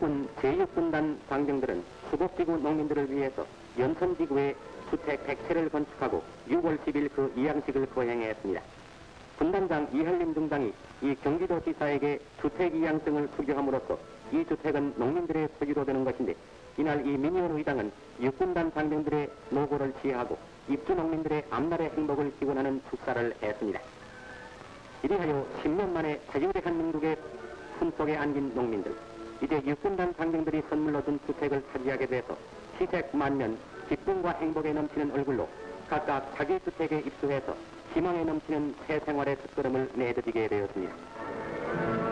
제6군단 장병들은 수도지구 농민들을 위해서 연천지구에 주택 100채를 건축하고 6월 10일 그 이양식을 거행했습니다. 군단장 이한림 중장이 이 경기도지사에게 주택 이양증을 수여함으로써 이 주택은 농민들의 소유로 되는 것인데, 이날 이 민의원의당은 6군단 장병들의 노고를 지혜하고 입주 농민들의 앞날의 행복을 기원하는 축사를 했습니다. 이리하여 10년 만에 자유대한민국의 품속에 안긴 농민들, 이제 6군단 장병들이 선물로 준 주택을 차지하게 돼서 시색 만면 기쁨과 행복에 넘치는 얼굴로 각각 자기 주택에 입주해서 희망에 넘치는 새 생활의 첫걸음을 내딛게 되었습니다.